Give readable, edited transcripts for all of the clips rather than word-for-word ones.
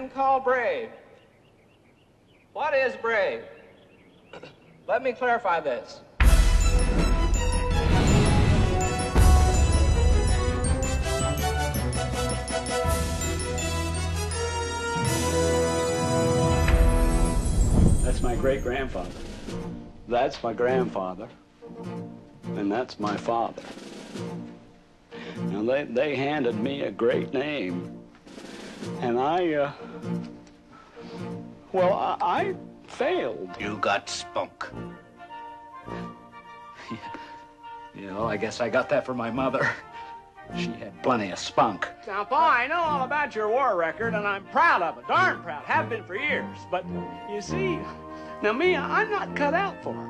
men call brave. What is brave? Let me clarify this. That's my great-grandfather. That's my grandfather. And that's my father. Now, they handed me a great name. And I failed. You got spunk. You know, I guess I got that from my mother. She had plenty of spunk. Now, Pa, I know all about your war record, and I'm proud of it, darn proud. Have been for years. But, you see, now me, I'm not cut out for it.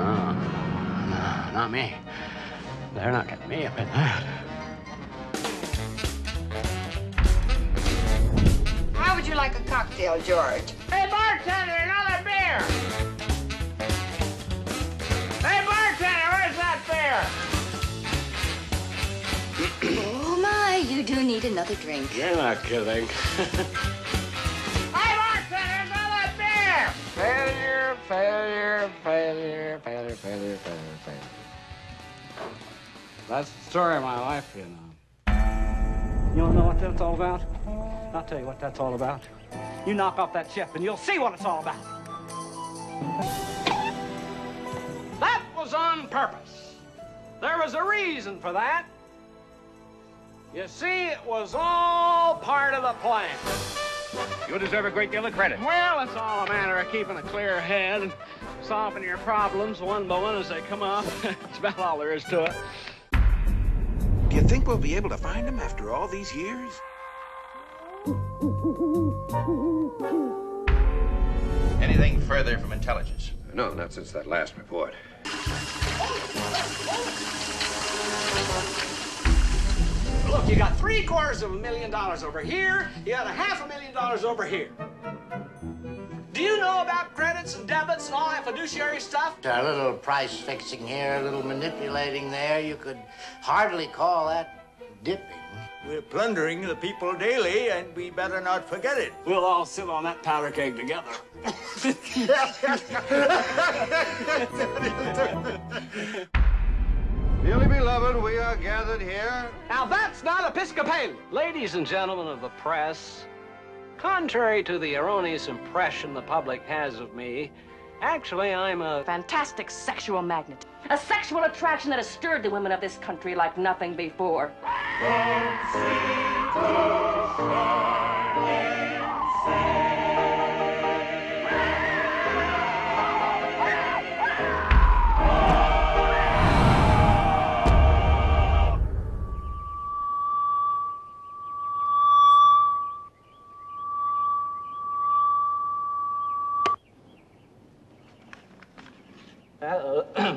No, not me. They're not getting me up in that. How would you like a cocktail, George? Hey, bartender, another beer! Hey, bartender, where's that beer? Oh, my, you do need another drink. You're not kidding. Hey, bartender, another beer! Failure, failure, failure, failure, failure, failure, failure. That's the story of my life, you know. You want to know what that's all about? I'll tell you what that's all about. You knock off that chef and you'll see what it's all about. That was on purpose. There was a reason for that. You see, it was all part of the plan. You deserve a great deal of credit. Well, it's all a matter of keeping a clear head and solving your problems one by one as they come up. It's about all there is to it. Do you think we'll be able to find him after all these years? Anything further from intelligence? No, not since that last report. Look, you got $750,000 over here, you got $500,000 over here. Do you know about credits and debits and all that fiduciary stuff? A little price fixing here, a little manipulating there. You could hardly call that dipping. We're plundering the people daily, and we better not forget it. We'll all sit on that powder keg together. Dearly beloved, we are gathered here. Now, that's not Episcopalian. Ladies and gentlemen of the press, contrary to the erroneous impression the public has of me, actually, I'm a fantastic sexual magnet. A sexual attraction that has stirred the women of this country like nothing before.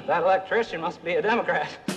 That electrician must be a Democrat.